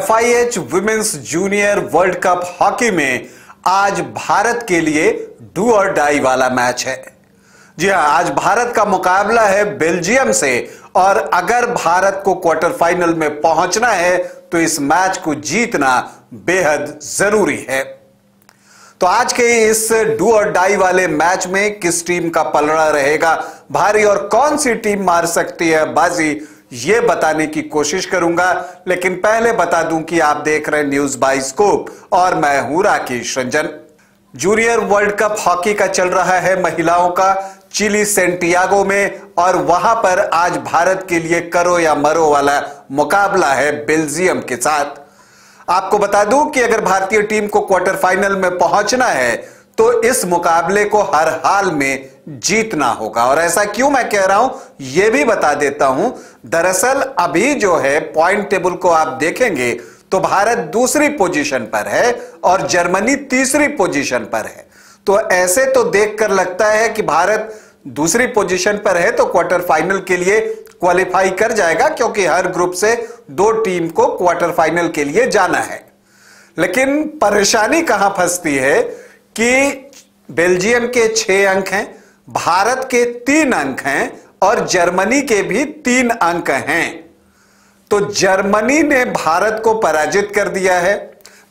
FIH women's junior world cup hockey में आज भारत के लिए डू और डाई वाला मैच है। जी हां, आज भारत का मुकाबला है बेल्जियम से और अगर भारत को क्वार्टर फाइनल में पहुंचना है तो इस मैच को जीतना बेहद जरूरी है। तो आज के इस डू और डाई वाले मैच में किस टीम का पलड़ा रहेगा भारी और कौन सी टीम मार सकती है बाजी, ये बताने की कोशिश करूंगा। लेकिन पहले बता दूं कि आप देख रहे हैं न्यूज बाय स्कोप और मैं हूं Rakesh Ranjan. Junior world cup hockey का चल रहा है महिलाओं का चिली सेंटियागो में और वहां पर आज भारत के लिए करो या मरो वाला मुकाबला है बेल्जियम के साथ। आपको बता दूं कि अगर भारतीय टीम को क्वार्टर फाइनल में पहुंचना है तो इस मुकाबले को हर हाल में जीतना होगा। और ऐसा क्यों मैं कह रहा हूं यह भी बता देता हूं। दरअसल अभी जो है पॉइंट टेबल को आप देखेंगे तो भारत दूसरी पोजीशन पर है और जर्मनी तीसरी पोजीशन पर है। तो ऐसे तो देखकर लगता है कि भारत दूसरी पोजीशन पर है तो क्वार्टर फाइनल के लिए क्वालिफाई कर जाएगा क्योंकि हर ग्रुप से दो टीम को क्वार्टर फाइनल के लिए जाना है। लेकिन परेशानी कहां फंसती है कि बेल्जियम के 6 अंक हैं, भारत के 3 अंक हैं और जर्मनी के भी 3 अंक हैं। तो जर्मनी ने भारत को पराजित कर दिया है,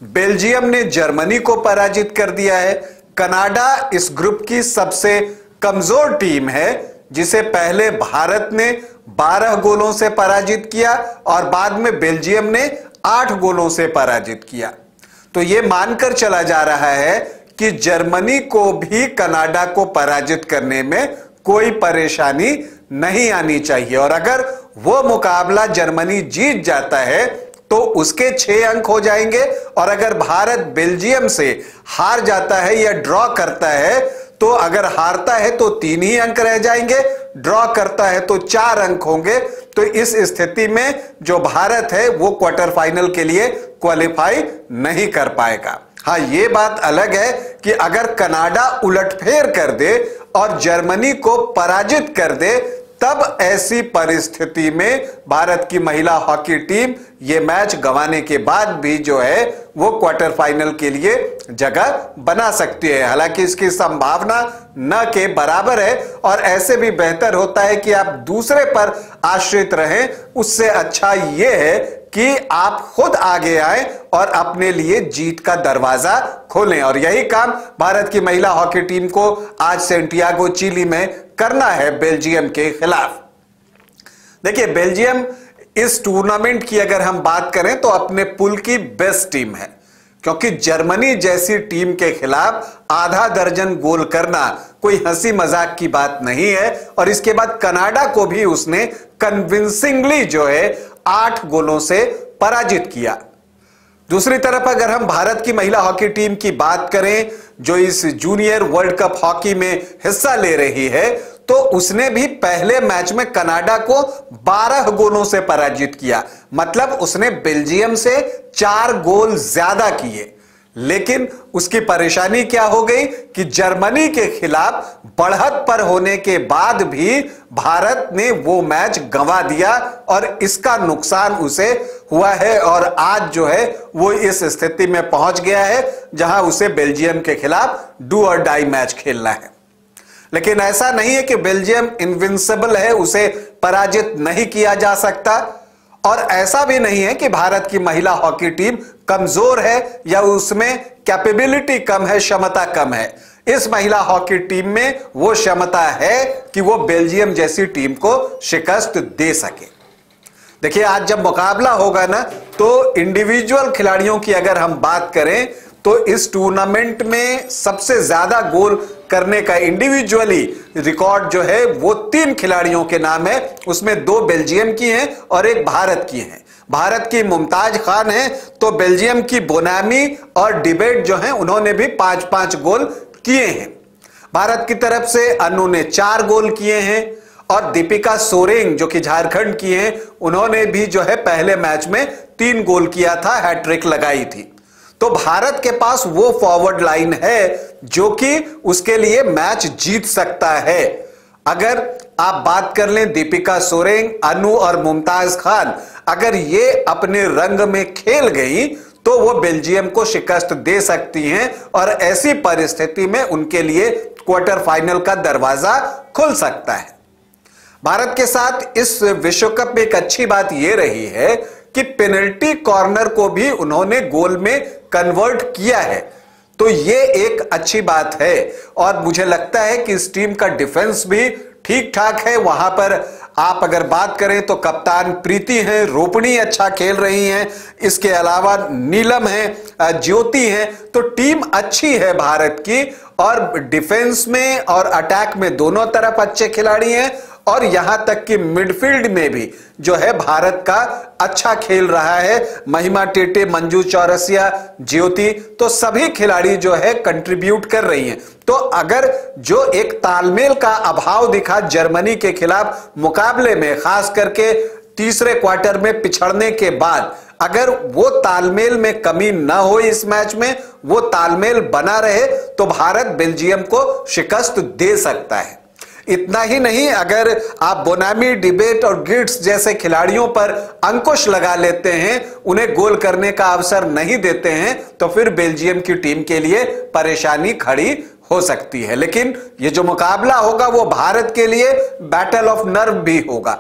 बेल्जियम ने जर्मनी को पराजित कर दिया है। कनाडा इस ग्रुप की सबसे कमजोर टीम है जिसे पहले भारत ने 12 गोलों से पराजित किया और बाद में बेल्जियम ने 8 गोलों से पराजित किया। तो यह मानकर चला जा रहा है कि जर्मनी को भी कनाडा को पराजित करने में कोई परेशानी नहीं आनी चाहिए और अगर वो मुकाबला जर्मनी जीत जाता है तो उसके 6 अंक हो जाएंगे और अगर भारत बेल्जियम से हार जाता है या ड्रॉ करता है तो अगर हारता है तो 3 ही अंक रह जाएंगे, ड्रॉ करता है तो 4 अंक होंगे। तो इस स्थिति में जो भारत है वो क्वार्टर फाइनल के लिए क्वालिफाई नहीं कर पाएगा। हाँ, ये बात अलग है कि अगर कनाडा उलटफेर कर दे और जर्मनी को पराजित कर दे तब ऐसी परिस्थिति में भारत की महिला हॉकी टीम ये मैच गंवाने के बाद भी जो है वो क्वार्टर फाइनल के लिए जगह बना सकती है। हालांकि इसकी संभावना न के बराबर है और ऐसे भी बेहतर होता है कि आप दूसरे पर आश्रित रहें, उससे अच्छा ये है कि आप खुद आगे आए और अपने लिए जीत का दरवाजा खोलें। और यही काम भारत की महिला हॉकी टीम को आज सेंटियागो चिली में करना है बेल्जियम के खिलाफ। देखिए, बेल्जियम इस टूर्नामेंट की अगर हम बात करें तो अपने पुल की बेस्ट टीम है क्योंकि जर्मनी जैसी टीम के खिलाफ आधा दर्जन गोल करना कोई हंसी मजाक की बात नहीं है। और इसके बाद कनाडा को भी उसने कन्विंसिंगली जो है 8 गोलों से पराजित किया। दूसरी तरफ अगर हम भारत की महिला हॉकी टीम की बात करें जो इस जूनियर वर्ल्ड कप हॉकी में हिस्सा ले रही है तो उसने भी पहले मैच में कनाडा को 12 गोलों से पराजित किया, मतलब उसने बेल्जियम से 4 गोल ज्यादा किए। लेकिन उसकी परेशानी क्या हो गई कि जर्मनी के खिलाफ बढ़त पर होने के बाद भी भारत ने वो मैच गंवा दिया और इसका नुकसान उसे हुआ है और आज जो है वो इस स्थिति में पहुंच गया है जहां उसे बेल्जियम के खिलाफ डू और डाई मैच खेलना है। लेकिन ऐसा नहीं है कि बेल्जियम इनविंसिबल है, उसे पराजित नहीं किया जा सकता और ऐसा भी नहीं है कि भारत की महिला हॉकी टीम कमजोर है या उसमें कैपेबिलिटी कम है, क्षमता कम है। इस महिला हॉकी टीम में वो क्षमता है कि वो बेल्जियम जैसी टीम को शिकस्त दे सके। देखिए, आज जब मुकाबला होगा ना तो इंडिविजुअल खिलाड़ियों की अगर हम बात करें तो इस टूर्नामेंट में सबसे ज्यादा गोल करने का इंडिविजुअली रिकॉर्ड जो है वो 3 खिलाड़ियों के नाम है, उसमें 2 बेल्जियम की हैं और 1 भारत की हैं। भारत की मुमताज खान हैं तो बेल्जियम की बोनामी और डिबेट जो हैं उन्होंने भी 5-5 गोल किए हैं। भारत की तरफ से अनु ने 4 गोल किए हैं और दीपिका सोरेंग जो कि झारखंड की हैं उन्होंने भी जो है पहले मैच में 3 गोल किया था, हैट्रिक लगाई थी। तो भारत के पास वो फॉरवर्ड लाइन है जो कि उसके लिए मैच जीत सकता है अगर आप बात कर लें दीपिका सोरेंग, अनु और मुमताज खान, अगर ये अपने रंग में खेल गई तो वो बेल्जियम को शिकस्त दे सकती हैं और ऐसी परिस्थिति में उनके लिए क्वार्टर फाइनल का दरवाजा खुल सकता है। भारत के साथ इस विश्व कप में एक अच्छी बात यह रही है कि पेनल्टी कॉर्नर को भी उन्होंने गोल में कन्वर्ट किया है, तो ये एक अच्छी बात है। और मुझे लगता है कि इस टीम का डिफेंस भी ठीक ठाक है। वहां पर आप अगर बात करें तो कप्तान प्रीति हैं, रोपणी अच्छा खेल रही हैं, इसके अलावा नीलम हैं, ज्योति हैं, तो टीम अच्छी है भारत की। और डिफेंस में और अटैक में दोनों तरफ अच्छे खिलाड़ी हैं और यहां तक कि मिडफील्ड में भी जो है भारत का अच्छा खेल रहा है। महिमा, टेटे, मंजू चौरसिया, ज्योति, तो सभी खिलाड़ी जो है कंट्रीब्यूट कर रही हैं। तो अगर जो एक तालमेल का अभाव दिखा जर्मनी के खिलाफ मुकाबले में, खास करके तीसरे क्वार्टर में पिछड़ने के बाद, अगर वो तालमेल में कमी ना हो, इस मैच में वो तालमेल बना रहे, तो भारत बेल्जियम को शिकस्त दे सकता है। इतना ही नहीं, अगर आप बोनामी, डिबेट और गिट्स जैसे खिलाड़ियों पर अंकुश लगा लेते हैं, उन्हें गोल करने का अवसर नहीं देते हैं, तो फिर बेल्जियम की टीम के लिए परेशानी खड़ी हो सकती है। लेकिन ये जो मुकाबला होगा वो भारत के लिए बैटल ऑफ नर्व भी होगा।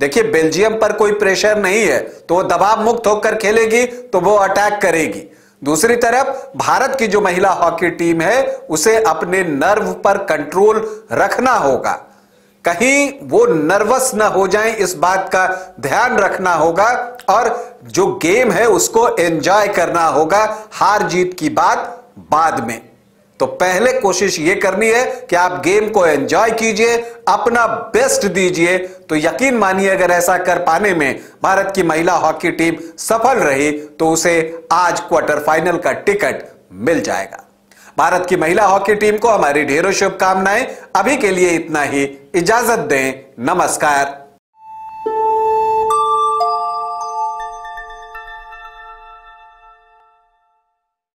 देखिए, बेल्जियम पर कोई प्रेशर नहीं है तो वो दबाव मुक्त होकर खेलेगी, तो वो अटैक करेगी। दूसरी तरफ भारत की जो महिला हॉकी टीम है उसे अपने नर्व पर कंट्रोल रखना होगा, कहीं वो नर्वस ना हो जाएं, इस बात का ध्यान रखना होगा और जो गेम है उसको एंजॉय करना होगा। हार जीत की बात बाद में, तो पहले कोशिश ये करनी है कि आप गेम को एंजॉय कीजिए, अपना बेस्ट दीजिए। तो यकीन मानिए, अगर ऐसा कर पाने में भारत की महिला हॉकी टीम सफल रही तो उसे आज क्वार्टर फाइनल का टिकट मिल जाएगा। भारत की महिला हॉकी टीम को हमारी ढेरों शुभकामनाएं। अभी के लिए इतना ही, इजाजत दें। नमस्कार।